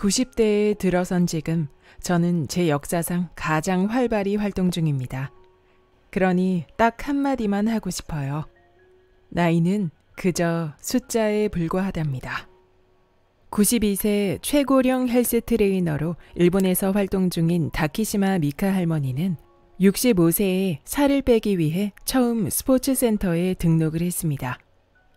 90대에 들어선 지금 저는 제 역사상 가장 활발히 활동 중입니다. 그러니 딱 한마디만 하고 싶어요. 나이는 그저 숫자에 불과하답니다. 92세 최고령 헬스 트레이너로 일본에서 활동 중인 다키시마 미카 할머니는 65세에 살을 빼기 위해 처음 스포츠 센터에 등록을 했습니다.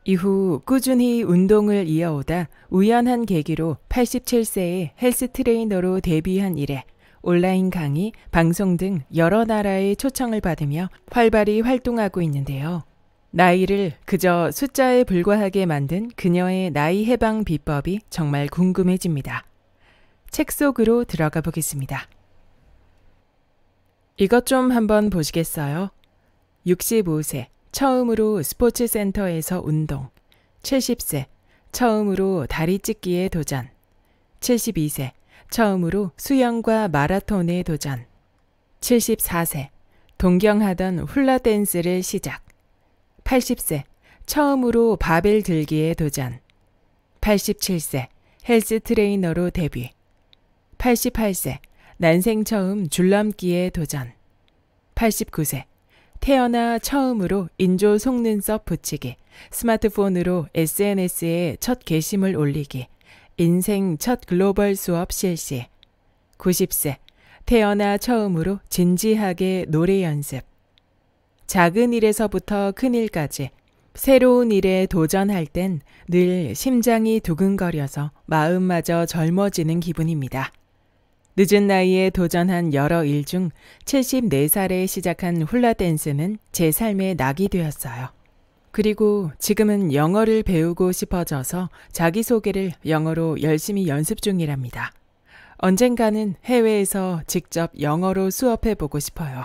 이후 꾸준히 운동을 이어오다 우연한 계기로 87세에 헬스 트레이너로 데뷔한 이래 온라인 강의, 방송 등 여러 나라의 초청을 받으며 활발히 활동하고 있는데요. 나이를 그저 숫자에 불과하게 만든 그녀의 나이 해방 비법이 정말 궁금해집니다. 책 속으로 들어가 보겠습니다. 이것 좀 한번 보시겠어요? 65세, 처음으로 스포츠 센터에서 운동. 70세, 처음으로 다리 찢기에 도전. 72세, 처음으로 수영과 마라톤에 도전. 74세, 동경하던 훌라댄스를 시작. 80세, 처음으로 바벨 들기에 도전. 87세, 헬스 트레이너로 데뷔. 88세, 난생 처음 줄넘기에 도전. 89세, 태어나 처음으로 인조 속눈썹 붙이기, 스마트폰으로 SNS에 첫 게시물 올리기, 인생 첫 글로벌 수업 실시. 90세, 태어나 처음으로 진지하게 노래 연습. 작은 일에서부터 큰 일까지 새로운 일에 도전할 땐 늘 심장이 두근거려서 마음마저 젊어지는 기분입니다. 늦은 나이에 도전한 여러 일 중 74살에 시작한 훌라댄스는 제 삶의 낙이 되었어요. 그리고 지금은 영어를 배우고 싶어져서 자기소개를 영어로 열심히 연습 중이랍니다. 언젠가는 해외에서 직접 영어로 수업해보고 싶어요.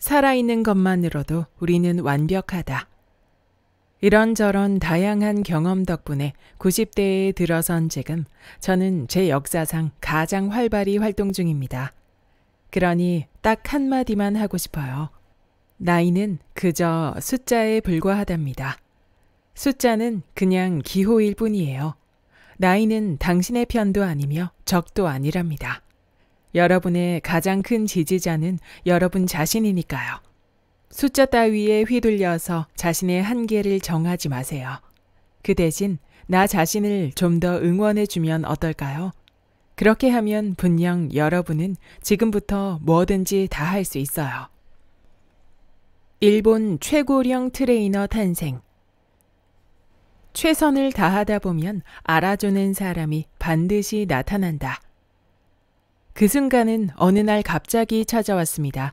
살아있는 것만으로도 우리는 완벽하다. 이런저런 다양한 경험 덕분에 90대에 들어선 지금 저는 제 역사상 가장 활발히 활동 중입니다. 그러니 딱 한마디만 하고 싶어요. 나이는 그저 숫자에 불과하답니다. 숫자는 그냥 기호일 뿐이에요. 나이는 당신의 편도 아니며 적도 아니랍니다. 여러분의 가장 큰 지지자는 여러분 자신이니까요. 숫자 따위에 휘둘려서 자신의 한계를 정하지 마세요. 그 대신 나 자신을 좀 더 응원해주면 어떨까요? 그렇게 하면 분명 여러분은 지금부터 뭐든지 다 할 수 있어요. 일본 최고령 트레이너 탄생. 최선을 다하다 보면 알아주는 사람이 반드시 나타난다. 그 순간은 어느 날 갑자기 찾아왔습니다.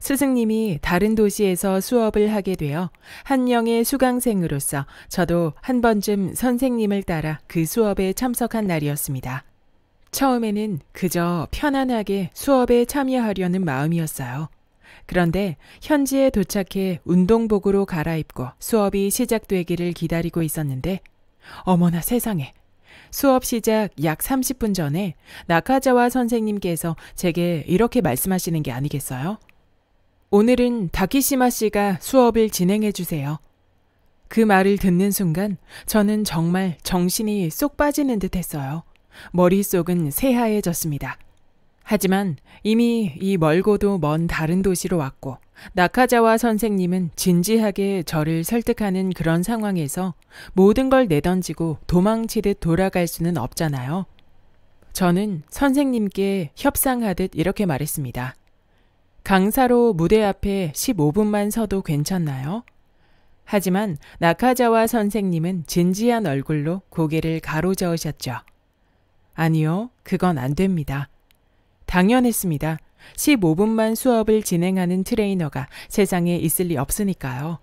스승님이 다른 도시에서 수업을 하게 되어 한 명의 수강생으로서 저도 한 번쯤 선생님을 따라 그 수업에 참석한 날이었습니다. 처음에는 그저 편안하게 수업에 참여하려는 마음이었어요. 그런데 현지에 도착해 운동복으로 갈아입고 수업이 시작되기를 기다리고 있었는데, 어머나 세상에! 수업 시작 약 30분 전에 나카자와 선생님께서 제게 이렇게 말씀하시는 게 아니겠어요? 오늘은 다키시마 씨가 수업을 진행해 주세요. 그 말을 듣는 순간 저는 정말 정신이 쏙 빠지는 듯 했어요. 머릿속은 새하얘졌습니다. 하지만 이미 이 멀고도 먼 다른 도시로 왔고 나카자와 선생님은 진지하게 저를 설득하는 그런 상황에서 모든 걸 내던지고 도망치듯 돌아갈 수는 없잖아요. 저는 선생님께 협상하듯 이렇게 말했습니다. 강사로 무대 앞에 15분만 서도 괜찮나요? 하지만 나카자와 선생님은 진지한 얼굴로 고개를 가로저으셨죠. 아니요, 그건 안 됩니다. 당연했습니다. 15분만 수업을 진행하는 트레이너가 세상에 있을 리 없으니까요.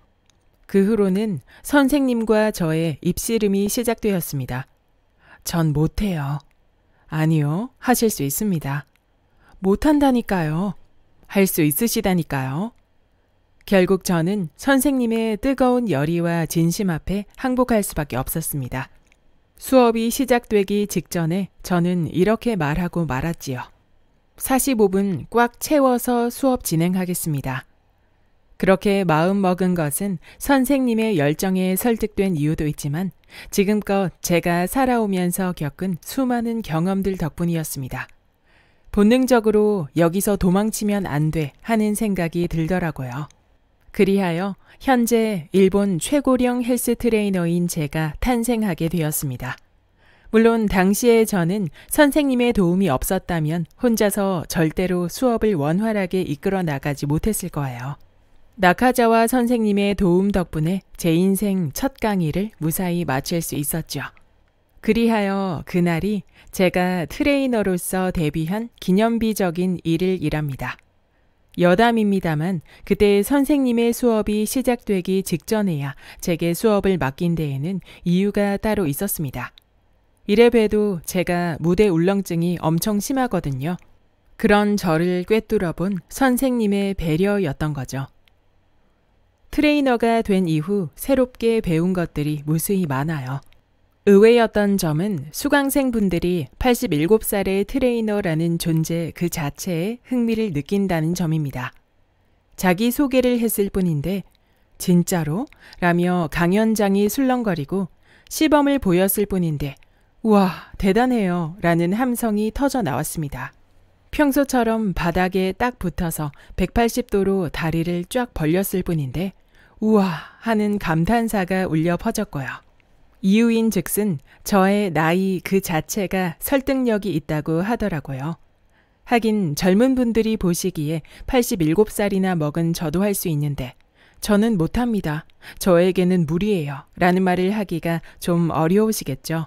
그 후로는 선생님과 저의 입씨름이 시작되었습니다. 전 못해요. 아니요, 하실 수 있습니다. 못한다니까요. 할 수 있으시다니까요. 결국 저는 선생님의 뜨거운 열의와 진심 앞에 항복할 수밖에 없었습니다. 수업이 시작되기 직전에 저는 이렇게 말하고 말았지요. 45분 꽉 채워서 수업 진행하겠습니다. 그렇게 마음먹은 것은 선생님의 열정에 설득된 이유도 있지만 지금껏 제가 살아오면서 겪은 수많은 경험들 덕분이었습니다. 본능적으로 여기서 도망치면 안 돼 하는 생각이 들더라고요. 그리하여 현재 일본 최고령 헬스 트레이너인 제가 탄생하게 되었습니다. 물론 당시에 저는 선생님의 도움이 없었다면 혼자서 절대로 수업을 원활하게 이끌어 나가지 못했을 거예요. 나카자와 선생님의 도움 덕분에 제 인생 첫 강의를 무사히 마칠 수 있었죠. 그리하여 그날이 제가 트레이너로서 데뷔한 기념비적인 일일이랍니다. 여담입니다만 그때 선생님의 수업이 시작되기 직전에야 제게 수업을 맡긴 데에는 이유가 따로 있었습니다. 이래봬도 제가 무대 울렁증이 엄청 심하거든요. 그런 저를 꿰뚫어 본 선생님의 배려였던 거죠. 트레이너가 된 이후 새롭게 배운 것들이 무수히 많아요. 의외였던 점은 수강생분들이 87살의 트레이너라는 존재 그 자체에 흥미를 느낀다는 점입니다. 자기 소개를 했을 뿐인데 진짜로? 라며 강연장이 술렁거리고 시범을 보였을 뿐인데 우와 대단해요 라는 함성이 터져 나왔습니다. 평소처럼 바닥에 딱 붙어서 180도로 다리를 쫙 벌렸을 뿐인데 우와 하는 감탄사가 울려 퍼졌고요. 이유인 즉슨 저의 나이 그 자체가 설득력이 있다고 하더라고요. 하긴 젊은 분들이 보시기에 87살이나 먹은 저도 할 수 있는데 저는 못합니다. 저에게는 무리예요. 라는 말을 하기가 좀 어려우시겠죠.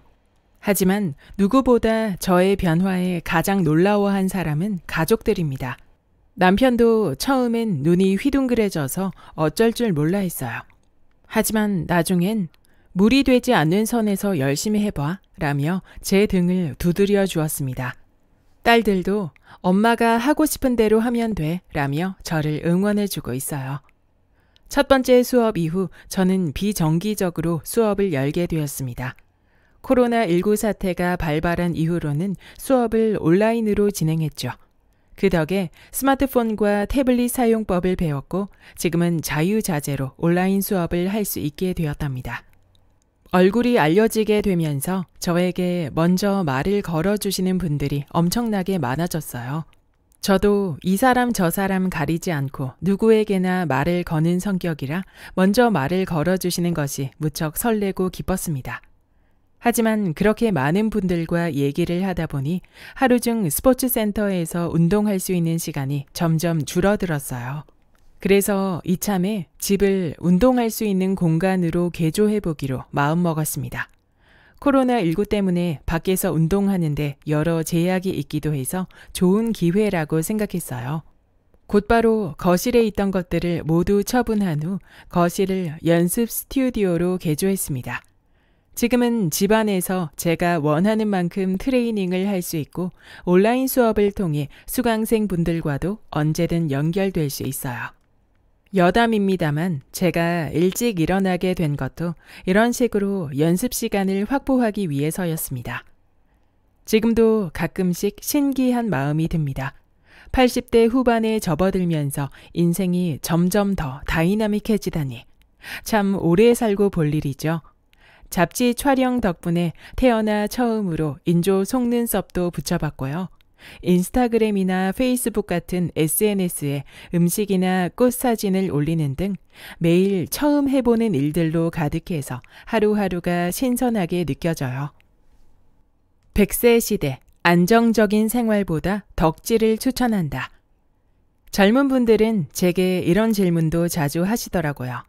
하지만 누구보다 저의 변화에 가장 놀라워한 사람은 가족들입니다. 남편도 처음엔 눈이 휘둥그레져서 어쩔 줄 몰라 했어요. 하지만 나중엔 무리 되지 않는 선에서 열심히 해봐 라며 제 등을 두드려 주었습니다. 딸들도 엄마가 하고 싶은 대로 하면 돼 라며 저를 응원해 주고 있어요. 첫 번째 수업 이후 저는 비정기적으로 수업을 열게 되었습니다. 코로나19 사태가 발발한 이후로는 수업을 온라인으로 진행했죠. 그 덕에 스마트폰과 태블릿 사용법을 배웠고 지금은 자유자재로 온라인 수업을 할 수 있게 되었답니다. 얼굴이 알려지게 되면서 저에게 먼저 말을 걸어주시는 분들이 엄청나게 많아졌어요. 저도 이 사람 저 사람 가리지 않고 누구에게나 말을 거는 성격이라 먼저 말을 걸어주시는 것이 무척 설레고 기뻤습니다. 하지만 그렇게 많은 분들과 얘기를 하다 보니 하루 중 스포츠 센터에서 운동할 수 있는 시간이 점점 줄어들었어요. 그래서 이참에 집을 운동할 수 있는 공간으로 개조해보기로 마음먹었습니다. 코로나19 때문에 밖에서 운동하는데 여러 제약이 있기도 해서 좋은 기회라고 생각했어요. 곧바로 거실에 있던 것들을 모두 처분한 후 거실을 연습 스튜디오로 개조했습니다. 지금은 집 안에서 제가 원하는 만큼 트레이닝을 할 수 있고 온라인 수업을 통해 수강생분들과도 언제든 연결될 수 있어요. 여담입니다만 제가 일찍 일어나게 된 것도 이런 식으로 연습 시간을 확보하기 위해서였습니다. 지금도 가끔씩 신기한 마음이 듭니다. 80대 후반에 접어들면서 인생이 점점 더 다이나믹해지다니. 참 오래 살고 볼 일이죠. 잡지 촬영 덕분에 태어나 처음으로 인조 속눈썹도 붙여봤고요. 인스타그램이나 페이스북 같은 SNS에 음식이나 꽃 사진을 올리는 등 매일 처음 해보는 일들로 가득해서 하루하루가 신선하게 느껴져요. 100세 시대, 안정적인 생활보다 덕질을 추천한다. 젊은 분들은 제게 이런 질문도 자주 하시더라고요.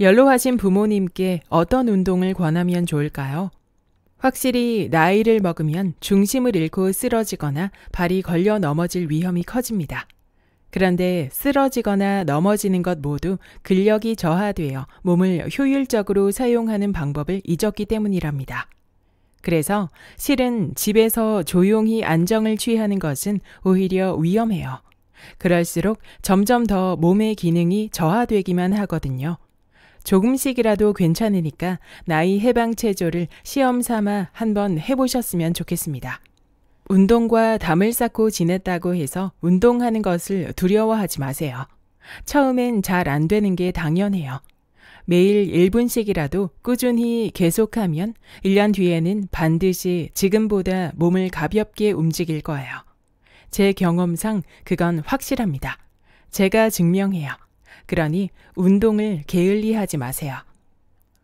연로하신 부모님께 어떤 운동을 권하면 좋을까요? 확실히 나이를 먹으면 중심을 잃고 쓰러지거나 발이 걸려 넘어질 위험이 커집니다. 그런데 쓰러지거나 넘어지는 것 모두 근력이 저하되어 몸을 효율적으로 사용하는 방법을 잊었기 때문이랍니다. 그래서 실은 집에서 조용히 안정을 취하는 것은 오히려 위험해요. 그럴수록 점점 더 몸의 기능이 저하되기만 하거든요. 조금씩이라도 괜찮으니까 나이 해방 체조를 시험 삼아 한번 해보셨으면 좋겠습니다. 운동과 담을 쌓고 지냈다고 해서 운동하는 것을 두려워하지 마세요. 처음엔 잘 안 되는 게 당연해요. 매일 1분씩이라도 꾸준히 계속하면 1년 뒤에는 반드시 지금보다 몸을 가볍게 움직일 거예요. 제 경험상 그건 확실합니다. 제가 증명해요. 그러니 운동을 게을리 하지 마세요.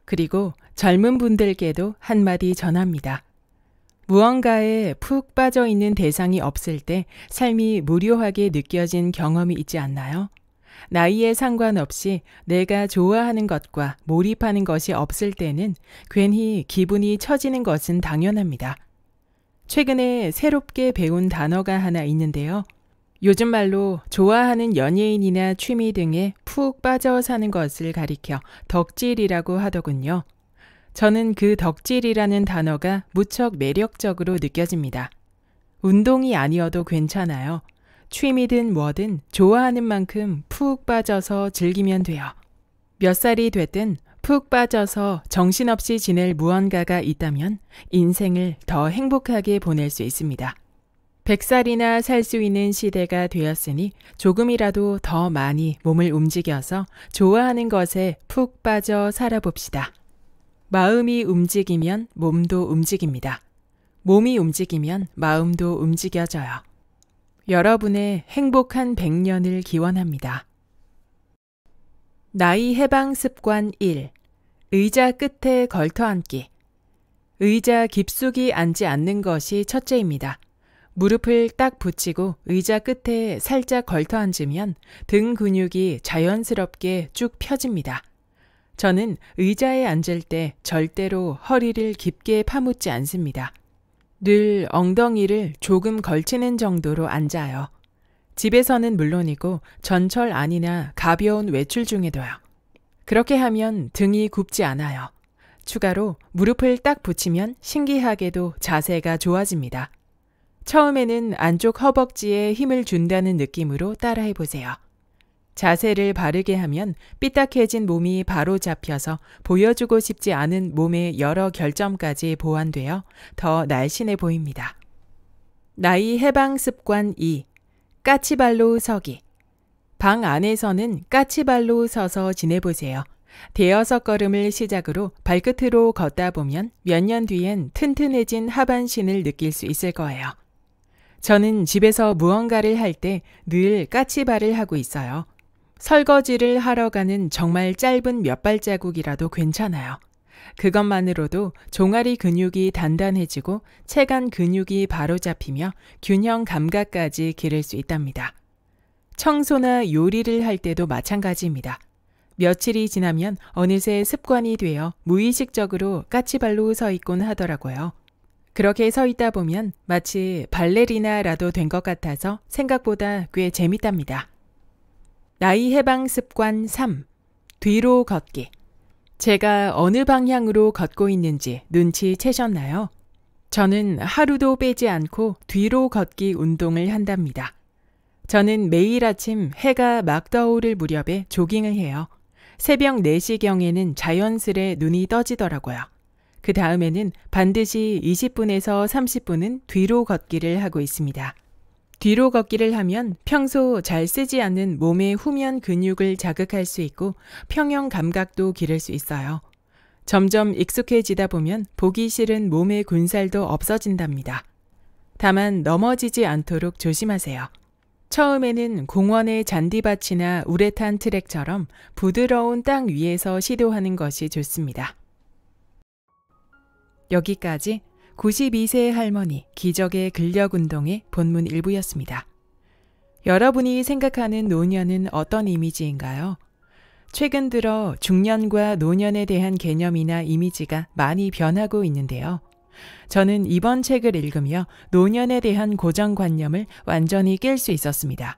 그리고 젊은 분들께도 한마디 전합니다. 무언가에 푹 빠져 있는 대상이 없을 때 삶이 무료하게 느껴진 경험이 있지 않나요? 나이에 상관없이 내가 좋아하는 것과 몰입하는 것이 없을 때는 괜히 기분이 처지는 것은 당연합니다. 최근에 새롭게 배운 단어가 하나 있는데요. 요즘 말로 좋아하는 연예인이나 취미 등에 푹 빠져 사는 것을 가리켜 덕질이라고 하더군요. 저는 그 덕질이라는 단어가 무척 매력적으로 느껴집니다. 운동이 아니어도 괜찮아요. 취미든 뭐든 좋아하는 만큼 푹 빠져서 즐기면 돼요. 몇 살이 됐든 푹 빠져서 정신없이 지낼 무언가가 있다면 인생을 더 행복하게 보낼 수 있습니다. 100살이나 살 수 있는 시대가 되었으니 조금이라도 더 많이 몸을 움직여서 좋아하는 것에 푹 빠져 살아봅시다. 마음이 움직이면 몸도 움직입니다. 몸이 움직이면 마음도 움직여져요. 여러분의 행복한 100년을 기원합니다. 나이 해방 습관 1. 의자 끝에 걸터앉기. 의자 깊숙이 앉지 않는 것이 첫째입니다. 무릎을 딱 붙이고 의자 끝에 살짝 걸터앉으면 등 근육이 자연스럽게 쭉 펴집니다. 저는 의자에 앉을 때 절대로 허리를 깊게 파묻지 않습니다. 늘 엉덩이를 조금 걸치는 정도로 앉아요. 집에서는 물론이고 전철 안이나 가벼운 외출 중에도요. 그렇게 하면 등이 굽지 않아요. 추가로 무릎을 딱 붙이면 신기하게도 자세가 좋아집니다. 처음에는 안쪽 허벅지에 힘을 준다는 느낌으로 따라해보세요. 자세를 바르게 하면 삐딱해진 몸이 바로 잡혀서 보여주고 싶지 않은 몸의 여러 결점까지 보완되어 더 날씬해 보입니다. 나이 해방 습관 2. 까치발로 서기. 방 안에서는 까치발로 서서 지내보세요. 대여섯 걸음을 시작으로 발끝으로 걷다 보면 몇 년 뒤엔 튼튼해진 하반신을 느낄 수 있을 거예요. 저는 집에서 무언가를 할 때 늘 까치발을 하고 있어요. 설거지를 하러 가는 정말 짧은 몇 발자국이라도 괜찮아요. 그것만으로도 종아리 근육이 단단해지고 체간 근육이 바로잡히며 균형 감각까지 기를 수 있답니다. 청소나 요리를 할 때도 마찬가지입니다. 며칠이 지나면 어느새 습관이 되어 무의식적으로 까치발로 서 있곤 하더라고요. 그렇게 서 있다 보면 마치 발레리나라도 된 것 같아서 생각보다 꽤 재밌답니다. 나이 해방 습관 3. 뒤로 걷기. 제가 어느 방향으로 걷고 있는지 눈치채셨나요? 저는 하루도 빼지 않고 뒤로 걷기 운동을 한답니다. 저는 매일 아침 해가 막 떠오를 무렵에 조깅을 해요. 새벽 4시경에는 자연스레 눈이 떠지더라고요. 그 다음에는 반드시 20분에서 30분은 뒤로 걷기를 하고 있습니다. 뒤로 걷기를 하면 평소 잘 쓰지 않는 몸의 후면 근육을 자극할 수 있고 평형 감각도 기를 수 있어요. 점점 익숙해지다 보면 보기 싫은 몸의 군살도 없어진답니다. 다만 넘어지지 않도록 조심하세요. 처음에는 공원의 잔디밭이나 우레탄 트랙처럼 부드러운 땅 위에서 시도하는 것이 좋습니다. 여기까지 92세 할머니 기적의 근력운동의 본문 1부였습니다. 여러분이 생각하는 노년은 어떤 이미지인가요? 최근 들어 중년과 노년에 대한 개념이나 이미지가 많이 변하고 있는데요. 저는 이번 책을 읽으며 노년에 대한 고정관념을 완전히 깰 수 있었습니다.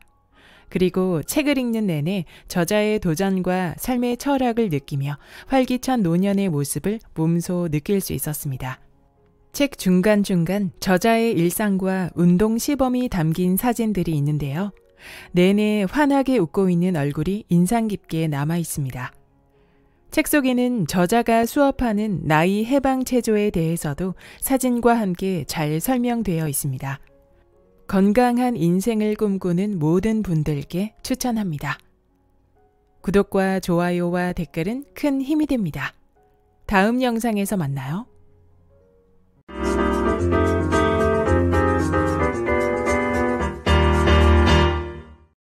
그리고 책을 읽는 내내 저자의 도전과 삶의 철학을 느끼며 활기찬 노년의 모습을 몸소 느낄 수 있었습니다. 책 중간중간 저자의 일상과 운동 시범이 담긴 사진들이 있는데요. 내내 환하게 웃고 있는 얼굴이 인상 깊게 남아 있습니다. 책 속에는 저자가 수업하는 나이 해방 체조에 대해서도 사진과 함께 잘 설명되어 있습니다. 건강한 인생을 꿈꾸는 모든 분들께 추천합니다. 구독과 좋아요와 댓글은 큰 힘이 됩니다. 다음 영상에서 만나요.